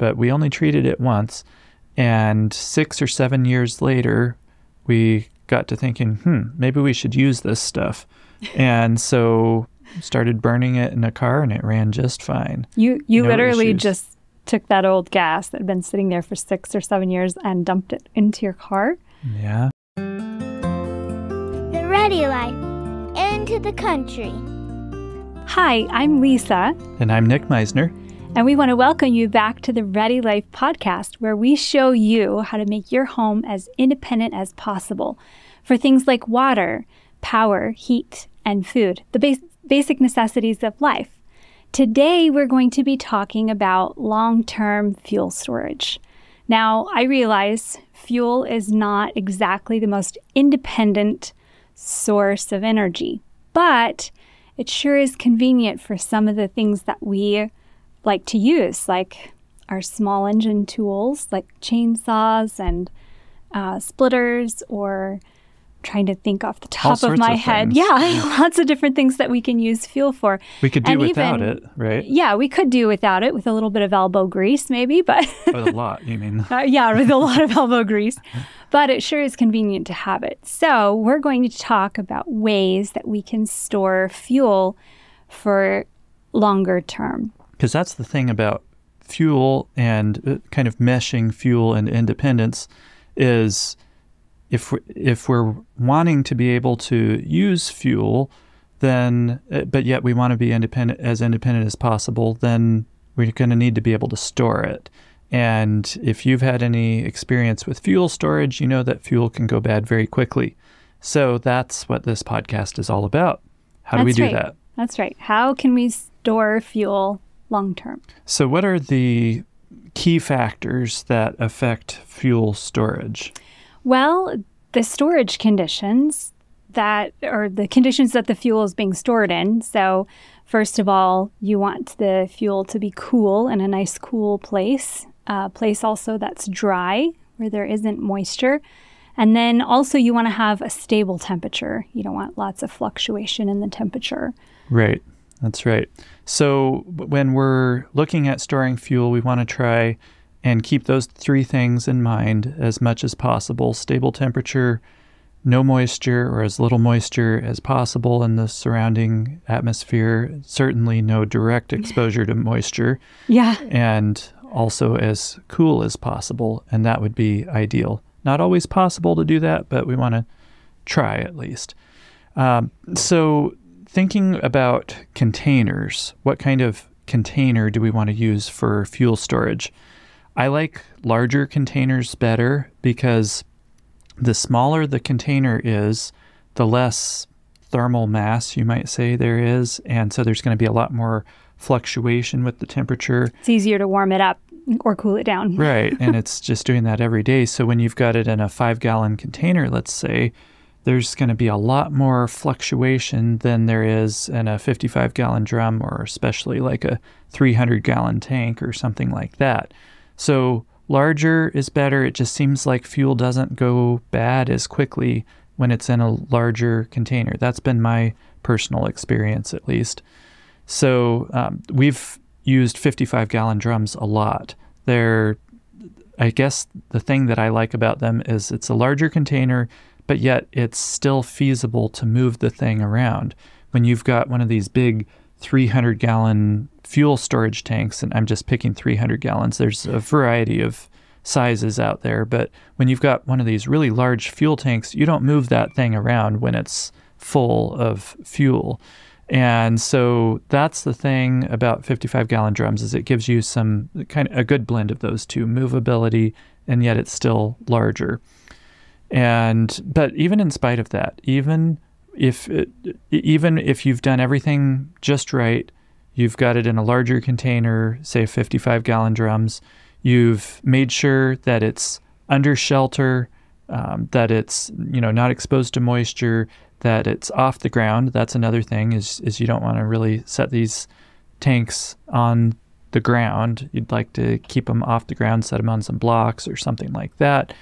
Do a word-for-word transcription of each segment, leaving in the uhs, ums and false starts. but we only treated it once. And six or seven years later, we got to thinking, hmm, maybe we should use this stuff. And so started burning it in a car, and it ran just fine. You you no literally issues. Just took that old gas that had been sitting there for six or seven years and dumped it into your car? Yeah. The Ready Life, into the country. Hi, I'm Lisa. And I'm Nick Meisner. And we want to welcome you back to the Ready Life podcast, where we show you how to make your home as independent as possible for things like water, power, heat, and food, the bas- basic necessities of life. Today, we're going to be talking about long-term fuel storage. Now, I realize fuel is not exactly the most independent source of energy, but it sure is convenient for some of the things that we like to use, like our small engine tools, like chainsaws and uh, splitters, or trying to think off the top of my head. Yeah, lots of different things that we can use fuel for. We could do without it, right? Yeah, we could do without it with a little bit of elbow grease, maybe, but with a lot, you mean? uh, yeah, with a lot of elbow grease, but it sure is convenient to have it. So we're going to talk about ways that we can store fuel for longer term. Because that's the thing about fuel and kind of meshing fuel and independence is if, we, if we're wanting to be able to use fuel, then but yet we want to be independent, as independent as possible, then we're going to need to be able to store it. And if you've had any experience with fuel storage, you know that fuel can go bad very quickly. So that's what this podcast is all about. How do that's we do right. that? That's right. How can we store fuel long term? So what are the key factors that affect fuel storage? Well, the storage conditions that or the conditions that the fuel is being stored in. So first of all, you want the fuel to be cool, in a nice cool place, a place also that's dry where there isn't moisture. And then also you want to have a stable temperature. You don't want lots of fluctuation in the temperature. Right. That's right. So when we're looking at storing fuel, we want to try and keep those three things in mind as much as possible. Stable temperature, no moisture or as little moisture as possible in the surrounding atmosphere. Certainly no direct exposure to moisture. Yeah. And also as cool as possible. And that would be ideal. Not always possible to do that, but we want to try at least. Um, so... Thinking about containers, what kind of container do we want to use for fuel storage? I like larger containers better because the smaller the container is, the less thermal mass, you might say, there is. And so there's going to be a lot more fluctuation with the temperature. It's easier to warm it up or cool it down. Right. And it's just doing that every day. So when you've got it in a five-gallon container, let's say, there's going to be a lot more fluctuation than there is in a fifty-five gallon drum, or especially like a three hundred gallon tank or something like that. So larger is better. It just seems like fuel doesn't go bad as quickly when it's in a larger container. That's been my personal experience, at least. So um, we've used fifty-five gallon drums a lot. They're, I guess the thing that I like about them is it's a larger container, but yet it's still feasible to move the thing around. When you've got one of these big three hundred gallon fuel storage tanks, and I'm just picking three hundred gallons, there's a variety of sizes out there, but when you've got one of these really large fuel tanks, you don't move that thing around when it's full of fuel. And so that's the thing about fifty-five gallon drums, is it gives you some kind of a good blend of those two, movability, and yet it's still larger. And but even in spite of that, even if it, even if you've done everything just right, you've got it in a larger container, say fifty-five gallon drums, you've made sure that it's under shelter, um, that it's, you know, not exposed to moisture, that it's off the ground. That's another thing is is you don't want to really set these tanks on the ground. You'd like to keep them off the ground, set them on some blocks or something like that.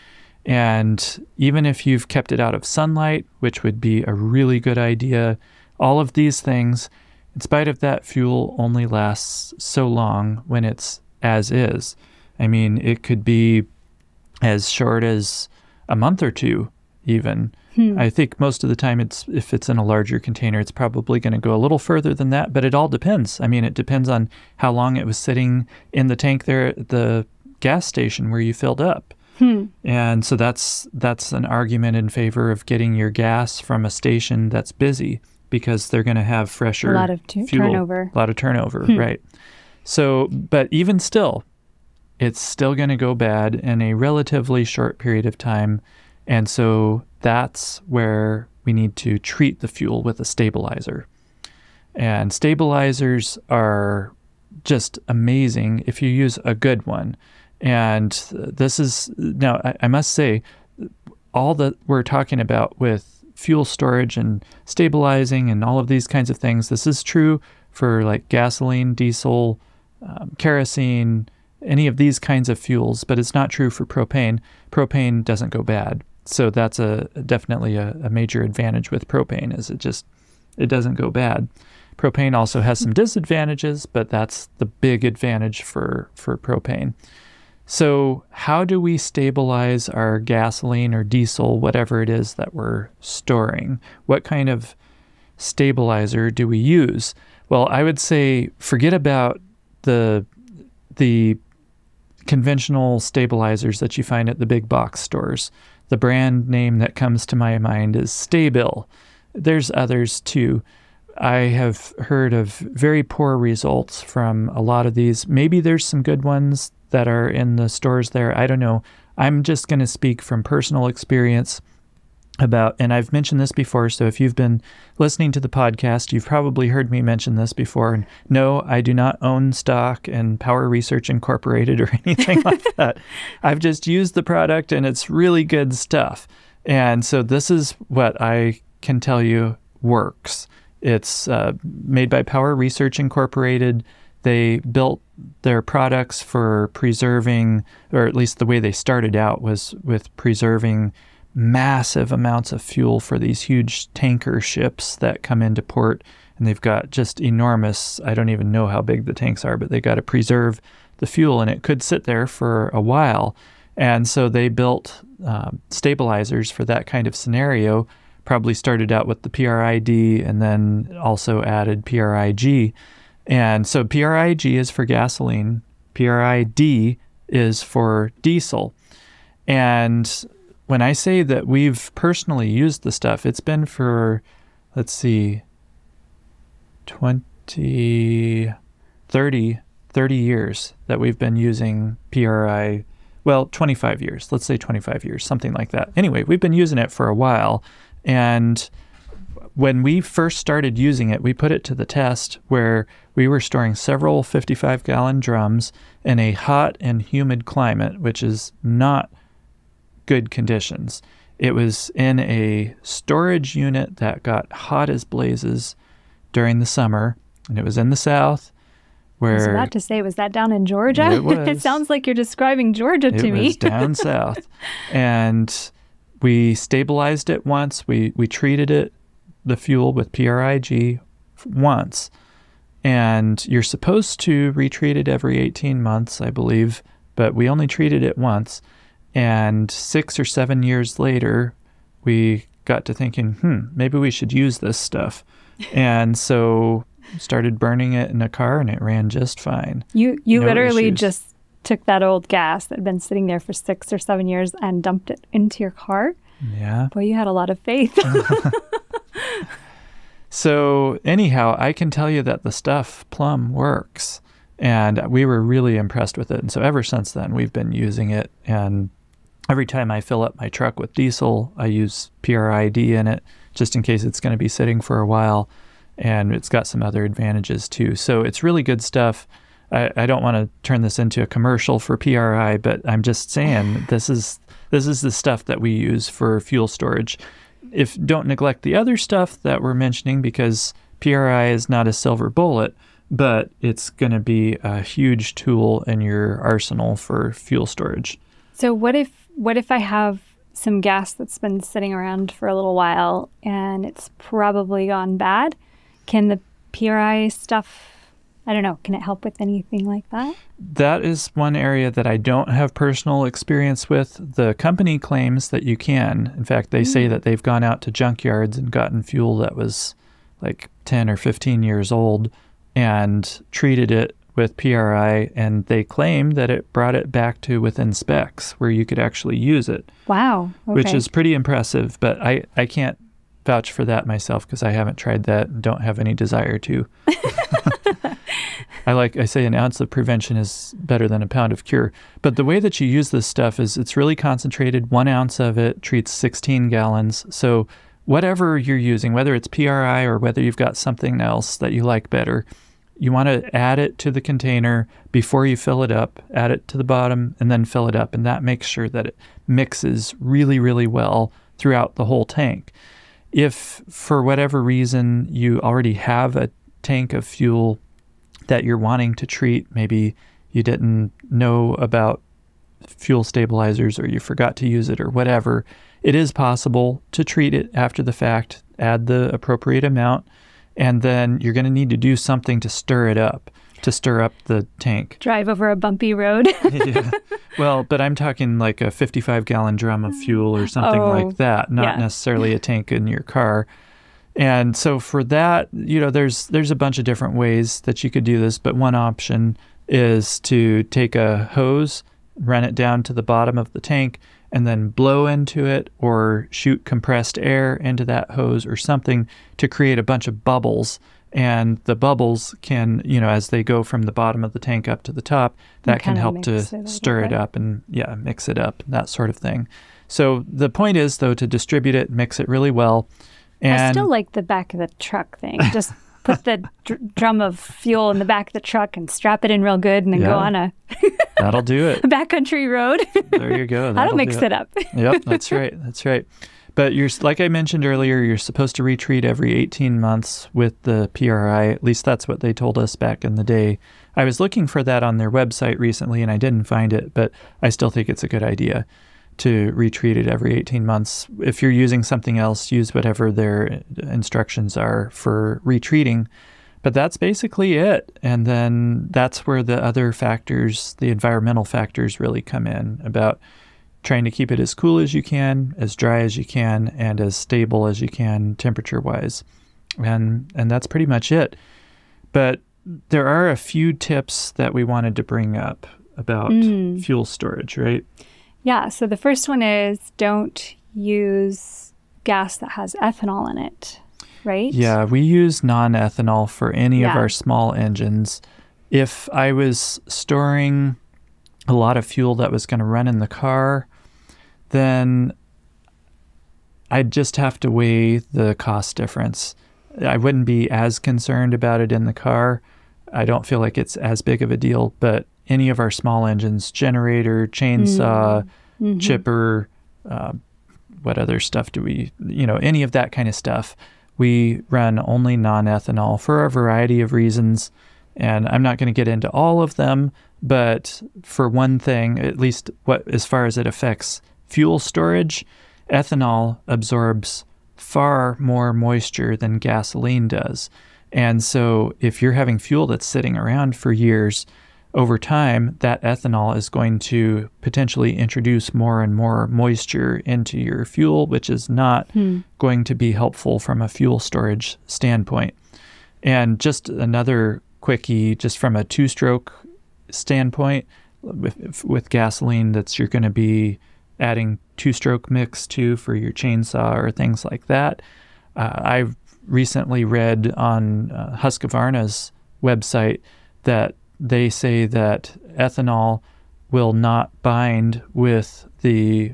And even if you've kept it out of sunlight, which would be a really good idea, all of these things, in spite of that, fuel only lasts so long when it's as is. I mean, it could be as short as a month or two even. Hmm. I think most of the time, it's if it's in a larger container, it's probably going to go a little further than that, but it all depends. I mean, it depends on how long it was sitting in the tank there at the gas station where you filled up. Hmm. And so that's that's an argument in favor of getting your gas from a station that's busy, because they're going to have fresher a lot of fuel, turnover. A lot of turnover, hmm. right? So, but even still, it's still going to go bad in a relatively short period of time. And so that's where we need to treat the fuel with a stabilizer. And stabilizers are just amazing if you use a good one. And this is, now I, I must say, all that we're talking about with fuel storage and stabilizing and all of these kinds of things, this is true for like gasoline, diesel, um, kerosene, any of these kinds of fuels, but it's not true for propane. Propane doesn't go bad. So that's a definitely a, a major advantage with propane, is it just, it doesn't go bad. Propane also has some disadvantages, but that's the big advantage for, for propane. So how do we stabilize our gasoline or diesel, whatever it is that we're storing? What kind of stabilizer do we use? Well, I would say forget about the the conventional stabilizers that you find at the big box stores. The brand name that comes to my mind is Stabil. There's others too. I have heard of very poor results from a lot of these. Maybe there's some good ones that are in the stores there. I don't know. I'm just going to speak from personal experience about, and I've mentioned this before, so if you've been listening to the podcast, you've probably heard me mention this before. And no, I do not own stock in Power Research Incorporated or anything like that. I've just used the product and it's really good stuff. And so this is what I can tell you works. It's uh, made by Power Research Incorporated. They built their products for preserving, or at least the way they started out was with preserving massive amounts of fuel for these huge tanker ships that come into port, and they've got just enormous, I don't even know how big the tanks are, but they got to preserve the fuel, and it could sit there for a while. And so they built um, stabilizers for that kind of scenario, probably started out with the P R I D and then also added P R I G. And so P R I G is for gasoline, P R I D is for diesel. And when I say that we've personally used the stuff, it's been for, let's see, twenty, thirty, thirty years that we've been using P R I, well, twenty-five years, let's say twenty-five years, something like that. Anyway, we've been using it for a while. And when we first started using it, we put it to the test where we were storing several fifty-five gallon drums in a hot and humid climate, which is not good conditions. It was in a storage unit that got hot as blazes during the summer, and it was in the South. Where I was about to say, was that down in Georgia? It was. It sounds like you're describing Georgia to me. It was down south. And we stabilized it once. We, we treated it, the fuel, with P R I G once. And you're supposed to retreat it every eighteen months, I believe, but we only treated it once. And six or seven years later, we got to thinking, hmm, maybe we should use this stuff. And so started burning it in a car, and it ran just fine. You you no literally issues. Just took that old gas that had been sitting there for six or seven years and dumped it into your car? Yeah. Boy, you had a lot of faith. So anyhow, I can tell you that the stuff plum works. And we were really impressed with it. And so ever since then, we've been using it. And every time I fill up my truck with diesel, I use P R I D in it, just in case it's going to be sitting for a while. And it's got some other advantages too. So it's really good stuff. I, I don't want to turn this into a commercial for P R I, but I'm just saying this is this is the stuff that we use for fuel storage. If don't neglect the other stuff that we're mentioning, because P R I is not a silver bullet, but it's going to be a huge tool in your arsenal for fuel storage. So what if what if I have some gas that's been sitting around for a little while and it's probably gone bad? Can the P R I stuff I don't know, can it help with anything like that? That is one area that I don't have personal experience with. The company claims that you can. In fact, they mm-hmm. say that they've gone out to junkyards and gotten fuel that was like ten or fifteen years old and treated it with P R I, and they claim that it brought it back to within specs where you could actually use it. Wow. Okay. Which is pretty impressive, but I, I can't vouch for that myself because I haven't tried that and don't have any desire to. I like I say an ounce of prevention is better than a pound of cure. But the way that you use this stuff is it's really concentrated. One ounce of it treats sixteen gallons. So whatever you're using, whether it's P R I or whether you've got something else that you like better, you want to add it to the container before you fill it up, add it to the bottom, and then fill it up. And that makes sure that it mixes really, really well throughout the whole tank. If for whatever reason you already have a tank of fuel that you're wanting to treat, maybe you didn't know about fuel stabilizers or you forgot to use it or whatever, it is possible to treat it after the fact, add the appropriate amount, and then you're going to need to do something to stir it up, to stir up the tank. Drive over a bumpy road. Yeah. Well, but I'm talking like a fifty-five gallon drum of fuel or something oh, like that, not yeah. necessarily a tank in your car. And so for that, you know, there's there's a bunch of different ways that you could do this, but one option is to take a hose, run it down to the bottom of the tank, and then blow into it or shoot compressed air into that hose or something to create a bunch of bubbles. And the bubbles can, you know, as they go from the bottom of the tank up to the top, that can help to stir it up and, yeah, mix it up, that sort of thing. So the point is, though, to distribute it, mix it really well. And I still like the back of the truck thing. Just put the dr drum of fuel in the back of the truck and strap it in real good and then yeah. go on a... That'll do it. A backcountry road. There you go. That'll, That'll mix it, it up. Yep, that's right. That's right. But you're, like I mentioned earlier, you're supposed to retreat every eighteen months with the P R I. At least that's what they told us back in the day. I was looking for that on their website recently and I didn't find it, but I still think it's a good idea to retreat it every eighteen months. If you're using something else, use whatever their instructions are for retreating. But that's basically it. And then that's where the other factors, the environmental factors, really come in about trying to keep it as cool as you can, as dry as you can, and as stable as you can temperature-wise. And, and that's pretty much it. But there are a few tips that we wanted to bring up about mm. fuel storage, right? Yeah, so the first one is don't use gas that has ethanol in it, right? Yeah, we use non-ethanol for any yeah. of our small engines. If I was storing a lot of fuel that was going to run in the car, then I'd just have to weigh the cost difference. I wouldn't be as concerned about it in the car. I don't feel like it's as big of a deal, but any of our small engines, generator, chainsaw, mm-hmm. chipper, uh, what other stuff do we, you know, any of that kind of stuff, we run only non-ethanol for a variety of reasons. And I'm not going to get into all of them, but for one thing, at least what as far as it affects fuel storage, ethanol absorbs far more moisture than gasoline does. And so if you're having fuel that's sitting around for years, over time, that ethanol is going to potentially introduce more and more moisture into your fuel, which is not hmm. going to be helpful from a fuel storage standpoint. And just another quickie, just from a two-stroke standpoint, with, with gasoline, that's you're going to be adding two-stroke mix to for your chainsaw or things like that. Uh, I've recently read on uh, Husqvarna's website that they say that ethanol will not bind with the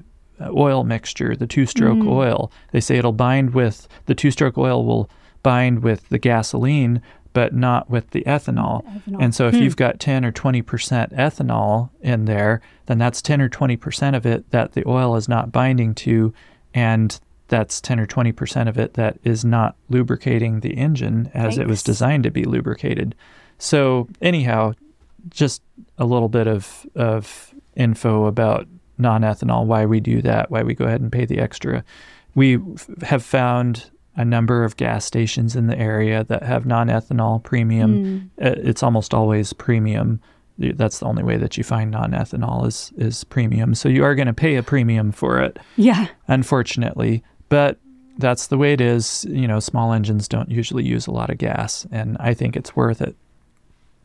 oil mixture, the two-stroke mm. oil. They say it'll bind with, the two-stroke oil will bind with the gasoline, but not with the ethanol. ethanol. And so if hmm. you've got ten or twenty percent ethanol in there, then that's ten or twenty percent of it that the oil is not binding to, and that's ten or twenty percent of it that is not lubricating the engine as Thanks. It was designed to be lubricated. So anyhow, just a little bit of, of info about non-ethanol, why we do that, why we go ahead and pay the extra. We f have found a number of gas stations in the area that have non-ethanol premium. Mm. It's almost always premium. That's the only way that you find non-ethanol is, is premium. So you are going to pay a premium for it. Yeah. Unfortunately. But that's the way it is. You know, small engines don't usually use a lot of gas, and I think it's worth it.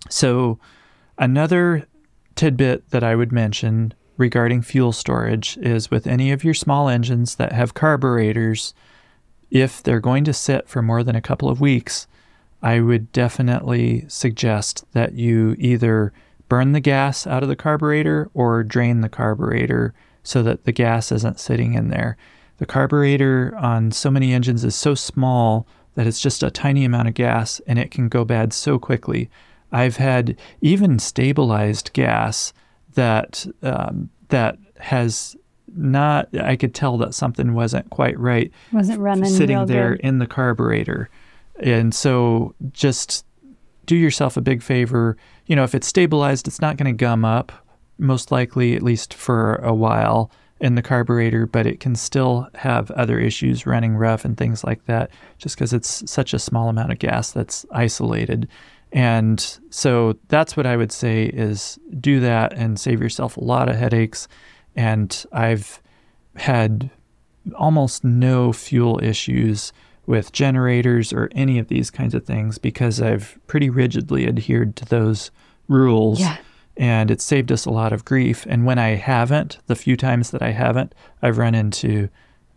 So another tidbit that I would mention regarding fuel storage is with any of your small engines that have carburetors, if they're going to sit for more than a couple of weeks, I would definitely suggest that you either burn the gas out of the carburetor or drain the carburetor so that the gas isn't sitting in there. The carburetor on so many engines is so small that it's just a tiny amount of gas and it can go bad so quickly. I've had even stabilized gas that um, that has not, I could tell that something wasn't quite right. Wasn't running sitting there good. In the carburetor. And so just do yourself a big favor. You know, if it's stabilized, it's not going to gum up, most likely, at least for a while, in the carburetor, but it can still have other issues running rough and things like that, just because it's such a small amount of gas that's isolated. And so that's what I would say is do that and save yourself a lot of headaches. And I've had almost no fuel issues with generators or any of these kinds of things because I've pretty rigidly adhered to those rules. Yeah. And it saved us a lot of grief. And when I haven't, the few times that I haven't, I've run into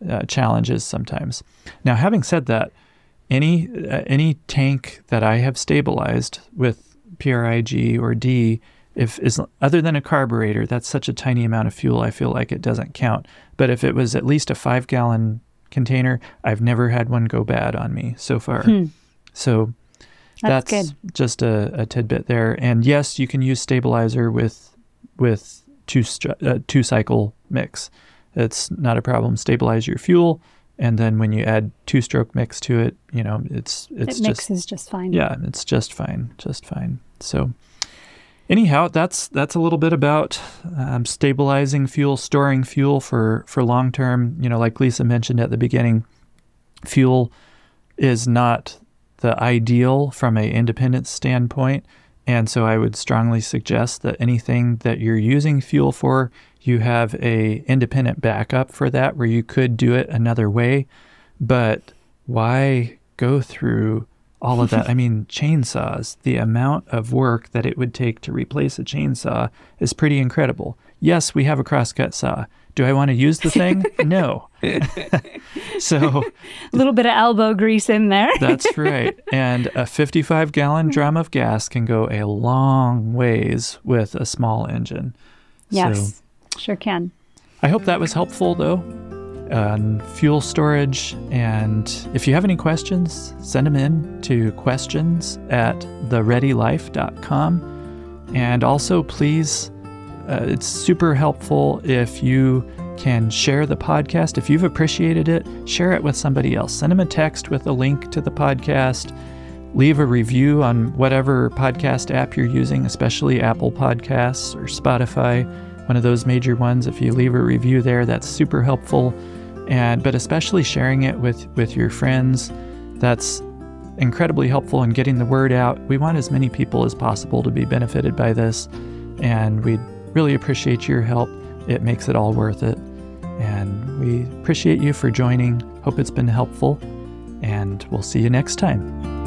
uh, challenges sometimes. Now, having said that, any uh, any tank that I have stabilized with P R I G or D, if is other than a carburetor, that's such a tiny amount of fuel, I feel like it doesn't count. But if it was at least a five-gallon container, I've never had one go bad on me so far. Hmm. So that's, that's good. Just a, a tidbit there. And yes, you can use stabilizer with with two uh, two cycle mix. It's not a problem. Stabilize your fuel. And then when you add two-stroke mix to it, you know, it's it's it mixes just, just fine. Yeah, it's just fine, just fine. So anyhow, that's that's a little bit about um, stabilizing fuel, storing fuel for, for long-term. You know, like Lisa mentioned at the beginning, fuel is not the ideal from an independence standpoint. And so I would strongly suggest that anything that you're using fuel for, you have a independent backup for that where you could do it another way. But why go through all of that? I mean, chainsaws, the amount of work that it would take to replace a chainsaw is pretty incredible. Yes, we have a crosscut saw. Do I want to use the thing? No. So a little bit of elbow grease in there. That's right. And a fifty-five gallon drum of gas can go a long ways with a small engine. Yes, so, sure can. I hope that was helpful, though, on fuel storage. And if you have any questions, send them in to questions at the ready life dot com. And also, please, Uh, it's super helpful if you can share the podcast. If you've appreciated it, share it with somebody else. Send them a text with a link to the podcast. Leave a review on whatever podcast app you're using, especially Apple Podcasts or Spotify, one of those major ones. If you leave a review there, that's super helpful. And but especially sharing it with, with your friends, that's incredibly helpful in getting the word out. We want as many people as possible to be benefited by this, and we'd really appreciate your help. It makes it all worth it. And we appreciate you for joining. Hope it's been helpful. And we'll see you next time.